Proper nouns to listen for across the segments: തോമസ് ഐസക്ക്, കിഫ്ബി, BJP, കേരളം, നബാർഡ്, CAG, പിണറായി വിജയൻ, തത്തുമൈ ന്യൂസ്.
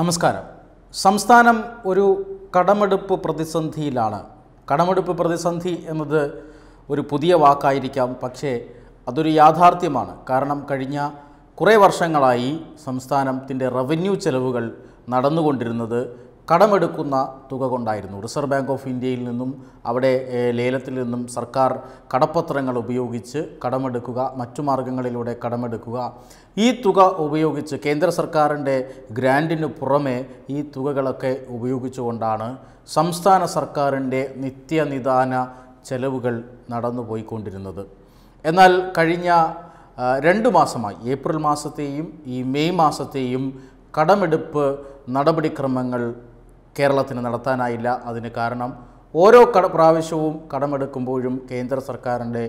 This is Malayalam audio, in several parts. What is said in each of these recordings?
നമസ്കാരം. സംസ്ഥാനം ഒരു കടമെടുപ്പ് പ്രതിസന്ധിയിലാണ്. കടമെടുപ്പ് പ്രതിസന്ധി എന്നത് ഒരു പുതിയ വാക്കായിരിക്കാം, പക്ഷേ അതൊരു യാഥാർത്ഥ്യമാണ്. കാരണം കഴിഞ്ഞ കുറേ വർഷങ്ങളായി സംസ്ഥാനത്തിൻ്റെ റവന്യൂ ചെലവുകൾ നടന്നുകൊണ്ടിരുന്നത് കടമെടുക്കുന്ന തുക കൊണ്ടായിരുന്നു. റിസർവ് ബാങ്ക് ഓഫ് ഇന്ത്യയിൽ നിന്നും അവിടെ ലേലത്തിൽ നിന്നും സർക്കാർ കടപ്പത്രങ്ങൾ ഉപയോഗിച്ച് കടമെടുക്കുക, മറ്റു മാർഗങ്ങളിലൂടെ കടമെടുക്കുക, ഈ തുക ഉപയോഗിച്ച് കേന്ദ്ര സർക്കാരിൻ്റെ ഗ്രാൻറ്റിന് പുറമെ ഈ തുകകളൊക്കെ ഉപയോഗിച്ചുകൊണ്ടാണ് സംസ്ഥാന സർക്കാരിൻ്റെ നിത്യനിദാന ചെലവുകൾ നടന്നുപോയിക്കൊണ്ടിരുന്നത്. എന്നാൽ കഴിഞ്ഞ 2 മാസമായി ഏപ്രിൽ മാസത്തെയും ഈ മെയ് മാസത്തെയും കടമെടുപ്പ് നടപടിക്രമങ്ങൾ കേരളത്തിന് നടത്താനായില്ല. അതിന് കാരണം ഓരോ പ്രാവശ്യവും കടമെടുക്കുമ്പോഴും കേന്ദ്ര സർക്കാരിൻ്റെ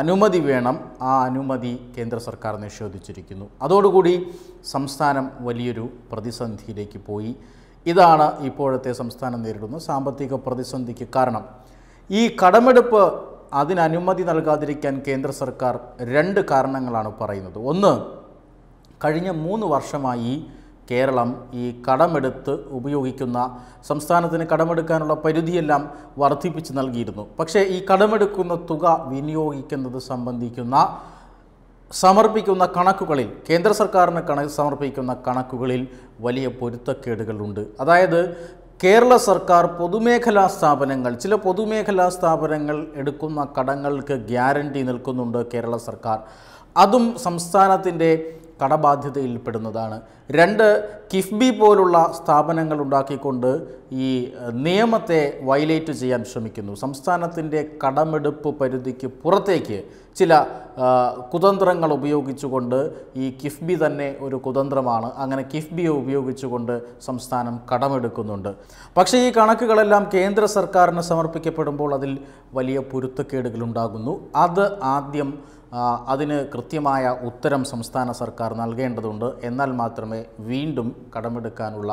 അനുമതി വേണം, ആ അനുമതി കേന്ദ്ര സർക്കാർ നിഷേധിച്ചിരിക്കുന്നു. അതോടുകൂടി സംസ്ഥാനം വലിയൊരു പ്രതിസന്ധിയിലേക്ക് പോയി. ഇതാണ് ഇപ്പോഴത്തെ സംസ്ഥാനം നേരിടുന്ന സാമ്പത്തിക പ്രതിസന്ധിക്ക് കാരണം. ഈ കടമെടുപ്പ് അതിനനുമതി നൽകാതിരിക്കാൻ കേന്ദ്ര സർക്കാർ 2 കാരണങ്ങളാണ് പറയുന്നത്. ഒന്ന്, കഴിഞ്ഞ 3 വർഷമായി കേരളം ഈ കടമെടുത്ത് ഉപയോഗിക്കുന്ന, സംസ്ഥാനത്തിന് കടമെടുക്കാനുള്ള പരിധിയെല്ലാം വർദ്ധിപ്പിച്ച് നൽകിയിരുന്നു. പക്ഷേ ഈ കടമെടുക്കുന്ന തുക വിനിയോഗിക്കുന്നത് സംബന്ധിക്കുന്ന സമർപ്പിക്കുന്ന കണക്കുകളിൽ, കേന്ദ്ര സർക്കാരിന് സമർപ്പിക്കുന്ന കണക്കുകളിൽ വലിയ പൊരുത്തക്കേടുകളുണ്ട്. അതായത് കേരള സർക്കാർ പൊതുമേഖലാ സ്ഥാപനങ്ങൾ, ചില പൊതുമേഖലാ സ്ഥാപനങ്ങൾ എടുക്കുന്ന കടങ്ങൾക്ക് ഗ്യാരണ്ടി നൽകുന്നുണ്ട് കേരള സർക്കാർ. അതും സംസ്ഥാനത്തിൻ്റെ കടബാധ്യതയിൽപ്പെടുന്നതാണ്. 2, കിഫ്ബി പോലുള്ള സ്ഥാപനങ്ങൾ ഉണ്ടാക്കിക്കൊണ്ട് ഈ നിയമത്തെ വയലേറ്റ് ചെയ്യാൻ ശ്രമിക്കുന്നു. സംസ്ഥാനത്തിൻ്റെ കടമെടുപ്പ് പരിധിക്ക് പുറത്തേക്ക് ചില കുതന്ത്രങ്ങൾ ഉപയോഗിച്ചുകൊണ്ട്, ഈ കിഫ്ബി തന്നെ ഒരു കുതന്ത്രമാണ്, അങ്ങനെ കിഫ്ബിയെ ഉപയോഗിച്ചുകൊണ്ട് സംസ്ഥാനം കടമെടുക്കുന്നുണ്ട്. പക്ഷേ ഈ കണക്കുകളെല്ലാം കേന്ദ്ര സർക്കാരിന് സമർപ്പിക്കപ്പെടുമ്പോൾ അതിൽ വലിയ പൊരുത്തക്കേടുകളുണ്ടാകുന്നു. അത് ആദ്യം അതിന് കൃത്യമായ ഉത്തരം സംസ്ഥാന സർക്കാർ നൽകേണ്ടതുണ്ട്. എന്നാൽ മാത്രമേ വീണ്ടും കടമെടുക്കാനുള്ള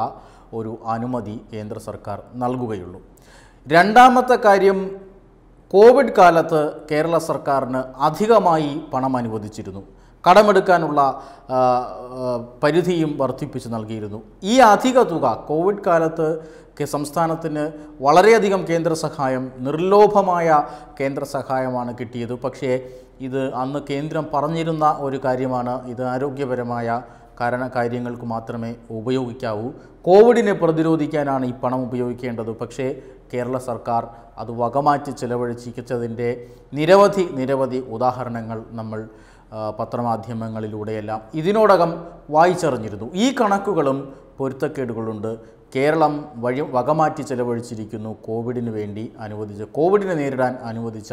ഒരു അനുമതി കേന്ദ്ര സർക്കാർ നൽകുകയുള്ളൂ. 2-മത്തെ കാര്യം, കോവിഡ് കാലത്ത് കേരള സർക്കാരിന് അധികമായി പണം അനുവദിച്ചിരുന്നു. കടമെടുക്കാനുള്ള പരിധിയും വർദ്ധിപ്പിച്ച് നൽകിയിരുന്നു. ഈ അധിക തുക കോവിഡ് കാലത്ത് സംസ്ഥാനത്തിന് വളരെയധികം കേന്ദ്ര സഹായം, നിർലോഭമായ കേന്ദ്ര സഹായമാണ് കിട്ടിയത്. പക്ഷേ ഇത് അന്ന് കേന്ദ്രം പറഞ്ഞിരുന്ന ഒരു കാര്യമാണ്, ഇത് ആരോഗ്യപരമായ കാര്യങ്ങൾക്ക് മാത്രമേ ഉപയോഗിക്കാവൂ, കോവിഡിനെ പ്രതിരോധിക്കാനാണ് ഈ പണം ഉപയോഗിക്കേണ്ടത്. പക്ഷേ കേരള സർക്കാർ അത് വകമാറ്റി ചിലവഴിച്ചതിൻ്റെ നിരവധി ഉദാഹരണങ്ങൾ നമ്മൾ പത്രമാധ്യമങ്ങളിലൂടെയെല്ലാം ഇതിനോടകം വായിച്ചറിഞ്ഞിരുന്നു. ഈ കണക്കുകളും പൊരുത്തക്കേടുകളുണ്ട്. കേരളം വകമാറ്റി ചെലവഴിച്ചിരിക്കുന്നു കോവിഡിന് വേണ്ടി അനുവദിച്ച, കോവിഡിനെ നേരിടാൻ അനുവദിച്ച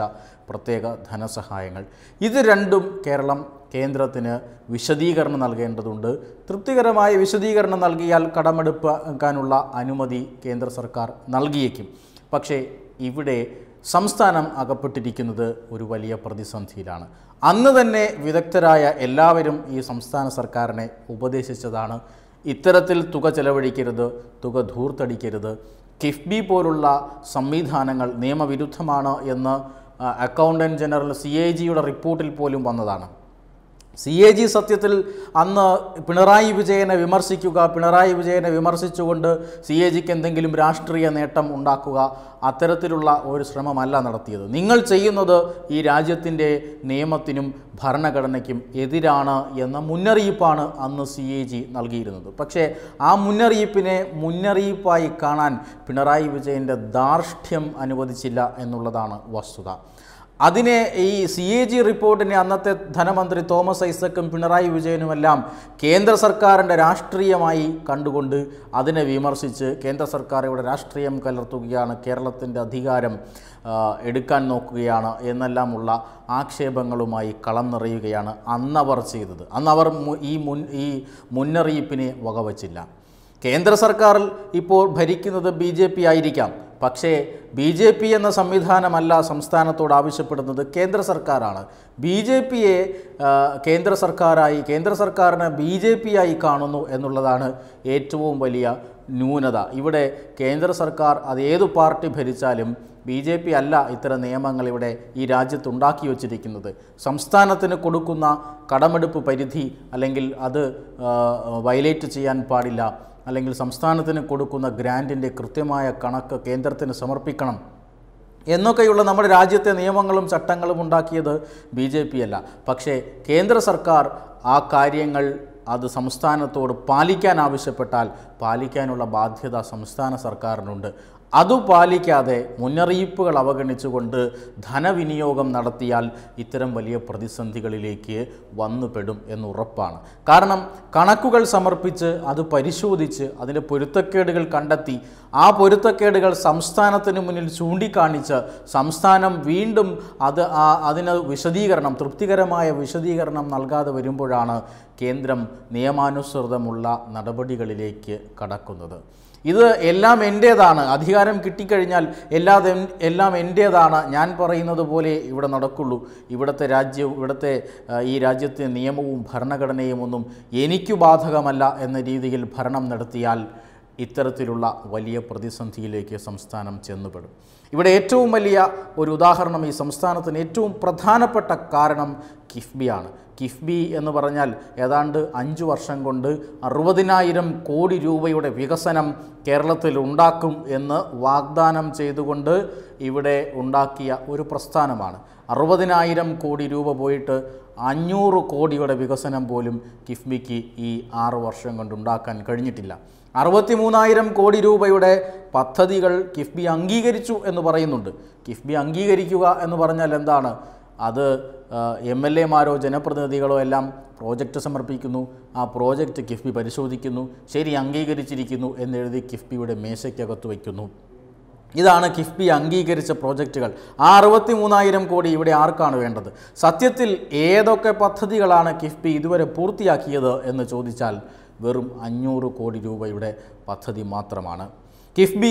പ്രത്യേക ധനസഹായങ്ങൾ. ഇത് 2 കേരളം കേന്ദ്രത്തിന് വിശദീകരണം നൽകേണ്ടതുണ്ട്. തൃപ്തികരമായ വിശദീകരണം നൽകിയാൽ കടമെടുക്കാനുള്ള അനുമതി കേന്ദ്ര സർക്കാർ നൽകിയേക്കും. പക്ഷേ ഇവിടെ സംസ്ഥാനം അകപ്പെട്ടിരിക്കുന്നത് ഒരു വലിയ പ്രതിസന്ധിയിലാണ്. അന്ന് തന്നെ വിദഗ്ധരായ എല്ലാവരും ഈ സംസ്ഥാന സർക്കാരിനെ ഉപദേശിച്ചതാണ്, ഇത്തരത്തിൽ തുക ചെലവഴിക്കരുത്, തുക ധൂർത്തടിക്കരുത്, കിഫ്ബി പോലുള്ള സംവിധാനങ്ങൾ നിയമവിരുദ്ധമാണ് എന്ന് അക്കൗണ്ടൻറ്റ് ജനറൽ CAGയുടെ റിപ്പോർട്ടിൽ പോലും വന്നതാണ്. CAG സത്യത്തിൽ അന്ന് പിണറായി വിജയനെ വിമർശിച്ചുകൊണ്ട് CAGക്ക് എന്തെങ്കിലും രാഷ്ട്രീയ നേട്ടം ഉണ്ടാക്കുക, അത്തരത്തിലുള്ള ഒരു ശ്രമമല്ല നടത്തിയത്. നിങ്ങൾ ചെയ്യുന്നത് ഈ രാജ്യത്തിൻ്റെ നിയമത്തിനും ഭരണഘടനയ്ക്കും എതിരാണ് എന്ന മുന്നറിയിപ്പാണ് അന്ന് CAG നൽകിയിരുന്നത്. പക്ഷേ ആ മുന്നറിയിപ്പിനെ മുന്നറിയിപ്പായി കാണാൻ പിണറായി വിജയൻ്റെ ധാർഷ്ട്യം അനുവദിച്ചില്ല എന്നുള്ളതാണ് വസ്തുത. അതിനെ ഈ CAG റിപ്പോർട്ടിനെ അന്നത്തെ ധനമന്ത്രി തോമസ് ഐസക്കും പിണറായി വിജയനുമെല്ലാം കേന്ദ്ര സർക്കാരിൻ്റെ രാഷ്ട്രീയമായി കണ്ടുകൊണ്ട് അതിനെ വിമർശിച്ച്, കേന്ദ്ര സർക്കാർ ഇവിടെ രാഷ്ട്രീയം കലർത്തുകയാണ്, കേരളത്തിൻ്റെ അധികാരം എടുക്കാൻ നോക്കുകയാണ് എന്നെല്ലാമുള്ള ആക്ഷേപങ്ങളുമായി കളം നിറയുകയാണ് അന്നവർ ചെയ്തത്. അന്നവർ ഈ മുന്നറിയിപ്പിനെ വകവച്ചില്ല. കേന്ദ്ര സർക്കാരിൽ ഇപ്പോൾ ഭരിക്കുന്നത് BJP ആയിരിക്കാം, പക്ഷേ BJP എന്ന സംവിധാനമല്ല സംസ്ഥാനത്തോട് ആവശ്യപ്പെടുന്നത്, കേന്ദ്ര സർക്കാരാണ്. BJPയെ കേന്ദ്ര സർക്കാരായി, കേന്ദ്ര സർക്കാരിനെ BJPയായി കാണുന്നു എന്നുള്ളതാണ് ഏറ്റവും വലിയ ന്യൂനത. ഇവിടെ കേന്ദ്ര സർക്കാർ, അത് ഏതു പാർട്ടി ഭരിച്ചാലും, BJP അല്ല ഇത്തരം നിയമങ്ങൾ ഇവിടെ ഈ രാജ്യത്തുണ്ടാക്കി വച്ചിരിക്കുന്നത്. സംസ്ഥാനത്തിന് കൊടുക്കുന്ന കടമെടുപ്പ് പരിധി, അല്ലെങ്കിൽ അത് വയലേറ്റ് ചെയ്യാൻ പാടില്ല, അല്ലെങ്കിൽ സംസ്ഥാനത്തിന് കൊടുക്കുന്ന ഗ്രാൻറ്റിൻ്റെ കൃത്യമായ കണക്ക് കേന്ദ്രത്തിന് സമർപ്പിക്കണം എന്നൊക്കെയുള്ള നമ്മുടെ രാജ്യത്തെ നിയമങ്ങളും ചട്ടങ്ങളും ഉണ്ടാക്കിയത് ബി ജെ പി അല്ല. പക്ഷേ കേന്ദ്ര സർക്കാർ ആ കാര്യങ്ങൾ അത് സംസ്ഥാനത്തോട് പാലിക്കാൻ ആവശ്യപ്പെട്ടാൽ പാലിക്കാനുള്ള ബാധ്യത സംസ്ഥാന സർക്കാരിനുണ്ട്. അതു പാലിക്കാതെ മുന്നറിയിപ്പുകൾ അവഗണിച്ചുകൊണ്ട് ധനവിനിയോഗം നടത്തിയാൽ ഇത്തരം വലിയ പ്രതിസന്ധികളിലേക്ക് വന്നുപെടും എന്നുറപ്പാണ്. കാരണം കണക്കുകൾ സമർപ്പിച്ച് അത് പരിശോധിച്ച് അതിൻ്റെ പൊരുത്തക്കേടുകൾ കണ്ടെത്തി ആ പൊരുത്തക്കേടുകൾ സംസ്ഥാനത്തിന് മുന്നിൽ ചൂണ്ടിക്കാണിച്ച് സംസ്ഥാനം വീണ്ടും അതിന് വിശദീകരണം, തൃപ്തികരമായ വിശദീകരണം നൽകാതെ വരുമ്പോഴാണ് കേന്ദ്രം നിയമാനുസൃതമുള്ള നടപടികളിലേക്ക് കടക്കുന്നത്. ഇത് എല്ലാം എൻ്റേതാണ്, അധികാരം കിട്ടിക്കഴിഞ്ഞാൽ എല്ലാം എൻ്റേതാണ്, ഞാൻ പറയുന്നത് പോലെ ഇവിടെ നടക്കുള്ളൂ, ഇവിടുത്തെ ഈ രാജ്യത്തെ നിയമവും ഭരണഘടനയും ഒന്നും എനിക്ക് ബാധകമല്ല എന്ന രീതിയിൽ ഭരണം നടത്തിയാൽ ഇത്തരത്തിലുള്ള വലിയ പ്രതിസന്ധിയിലേക്ക് സംസ്ഥാനം ചെന്നുപെടും. ഇവിടെ ഏറ്റവും വലിയ ഒരു ഉദാഹരണം ഈ സംസ്ഥാനത്തിന് ഏറ്റവും പ്രധാനപ്പെട്ട കാരണം കിഫ്ബിയാണ്. കിഫ്ബി എന്ന് പറഞ്ഞാൽ ഏതാണ്ട് 5 വർഷം കൊണ്ട് 60,000 കോടി രൂപയുടെ വികസനം കേരളത്തിൽ ഉണ്ടാക്കും എന്ന് വാഗ്ദാനം ചെയ്തുകൊണ്ട് ഇവിടെ ഉണ്ടാക്കിയ ഒരു പ്രസ്ഥാനമാണ്. 60,000 കോടി രൂപ പോയിട്ട് 500 കോടിയുടെ വികസനം പോലും കിഫ്ബിക്ക് ഈ 6 വർഷം കൊണ്ട് ഉണ്ടാക്കാൻ കഴിഞ്ഞിട്ടില്ല. 63,000 കോടി രൂപയുടെ പദ്ധതികൾ കിഫ്ബി അംഗീകരിച്ചു എന്ന് പറയുന്നുണ്ട്. കിഫ്ബി അംഗീകരിക്കുക എന്ന് പറഞ്ഞാൽ എന്താണ്? അത് MLA മാരോ ജനപ്രതിനിധികളോ എല്ലാം പ്രോജക്റ്റ് സമർപ്പിക്കുന്നു, ആ പ്രോജക്റ്റ് കിഫ്ബി പരിശോധിക്കുന്നു, ശരി അംഗീകരിച്ചിരിക്കുന്നു എന്നെഴുതി കിഫ്ബിയുടെ മേശയ്ക്കകത്ത് വയ്ക്കുന്നു. ഇതാണ് കിഫ്ബി അംഗീകരിച്ച പ്രോജക്റ്റുകൾ. ആ 63,000 കോടി ഇവിടെ ആർക്കാണ് വേണ്ടത്? സത്യത്തിൽ ഏതൊക്കെ പദ്ധതികളാണ് കിഫ്ബി ഇതുവരെ പൂർത്തിയാക്കിയത് എന്ന് ചോദിച്ചാൽ വെറും 500 കോടി രൂപയുടെ പദ്ധതി മാത്രമാണ്. കിഫ്ബി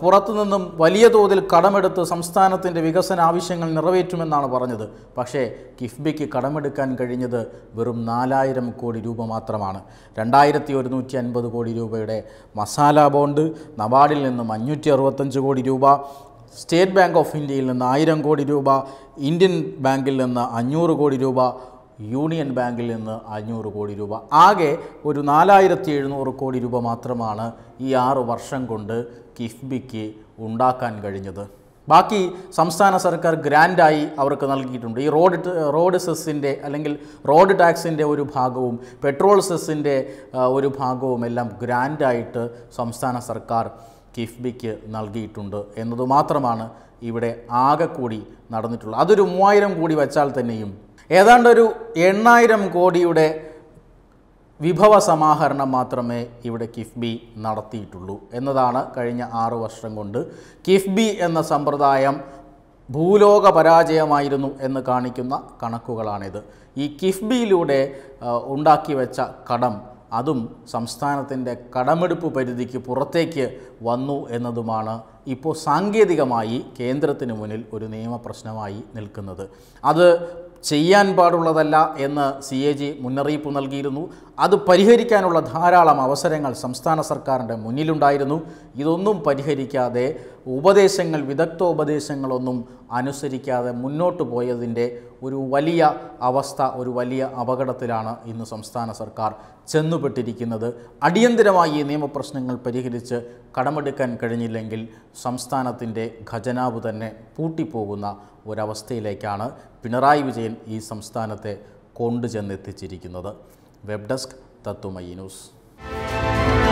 പുറത്തുനിന്നും വലിയ തോതിൽ കടമെടുത്ത് സംസ്ഥാനത്തിൻ്റെ വികസന ആവശ്യങ്ങൾ നിറവേറ്റുമെന്നാണ് പറഞ്ഞത്. പക്ഷേ കിഫ്ബിക്ക് കടമെടുക്കാൻ കഴിഞ്ഞത് വെറും 4,000 കോടി രൂപ മാത്രമാണ്. 2,150 കോടി രൂപയുടെ മസാല ബോണ്ട്, നബാർഡിൽ നിന്നും 565 കോടി രൂപ, സ്റ്റേറ്റ് ബാങ്ക് ഓഫ് ഇന്ത്യയിൽ നിന്ന് 1,000 കോടി രൂപ, ഇന്ത്യൻ ബാങ്കിൽ നിന്ന് 500 കോടി രൂപ, യൂണിയൻ ബാങ്കിൽ നിന്ന് 500 കോടി രൂപ, ആകെ ഒരു 4,700 കോടി രൂപ മാത്രമാണ് ഈ 6 വർഷം കൊണ്ട് കിഫ്ബിക്ക് ഉണ്ടാക്കാൻ കഴിഞ്ഞത്. ബാക്കി സംസ്ഥാന സർക്കാർ ഗ്രാൻഡായി അവർക്ക് നൽകിയിട്ടുണ്ട്. ഈ റോഡ് സെസ്സിൻ്റെ അല്ലെങ്കിൽ റോഡ് ടാക്സിൻ്റെ ഒരു ഭാഗവും പെട്രോൾ സെസ്സിൻ്റെ ഒരു ഭാഗവും എല്ലാം ഗ്രാൻഡായിട്ട് സംസ്ഥാന സർക്കാർ കിഫ്ബിക്ക് നൽകിയിട്ടുണ്ട് എന്നതുമാത്രമാണ് ഇവിടെ ആകെ കൂടി നടന്നിട്ടുള്ളത്. അതൊരു 3,000 കോടി വച്ചാൽ തന്നെയും ഏതാണ്ട് ഒരു 8,000 കോടിയുടെ വിഭവ സമാഹരണം മാത്രമേ ഇവിടെ കിഫ്ബി നടത്തിയിട്ടുള്ളൂ എന്നതാണ് കഴിഞ്ഞ 6 വർഷം കൊണ്ട് കിഫ്ബി എന്ന സമ്പ്രദായം ഭൂലോക പരാജയമായിരുന്നു എന്ന് കാണിക്കുന്ന കണക്കുകളാണിത്. ഈ കിഫ്ബിയിലൂടെ ഉണ്ടാക്കി വെച്ച കടം, അതും സംസ്ഥാനത്തിൻ്റെ കടമെടുപ്പ് പരിധിക്ക് പുറത്തേക്ക് വന്നു എന്നതുമാണ് ഇപ്പോൾ സാങ്കേതികമായി കേന്ദ്രത്തിന് മുന്നിൽ ഒരു നിയമപ്രശ്നമായി നിൽക്കുന്നത്. അത് ചെയ്യാൻ പാടുള്ളതല്ല എന്ന് CAG മുന്നറിയിപ്പ് നൽകിയിരുന്നു. അത് പരിഹരിക്കാനുള്ള ധാരാളം അവസരങ്ങൾ സംസ്ഥാന സർക്കാരിൻ്റെ മുന്നിലുണ്ടായിരുന്നു. ഇതൊന്നും പരിഹരിക്കാതെ വിദഗ്ധോപദേശങ്ങളൊന്നും അനുസരിക്കാതെ മുന്നോട്ട് പോയതിൻ്റെ ഒരു വലിയ അവസ്ഥ, ഒരു വലിയ അപകടത്തിലാണ് ഇന്ന് സംസ്ഥാന സർക്കാർ ചെന്നുപെട്ടിരിക്കുന്നത്. അടിയന്തരമായി ഈ നിയമപ്രശ്നങ്ങൾ പരിഹരിച്ച് കടമെടുക്കാൻ കഴിഞ്ഞില്ലെങ്കിൽ സംസ്ഥാനത്തിൻ്റെ ഖജനാവ് തന്നെ പൂട്ടിപ്പോകുന്ന ഒരവസ്ഥയിലേക്കാണ് പിണറായി വിജയൻ ഈ സംസ്ഥാനത്തെ കൊണ്ടുചെന്നെത്തിച്ചിരിക്കുന്നത്. വെബ് ഡെസ്ക് തത്തുമൈ ന്യൂസ്.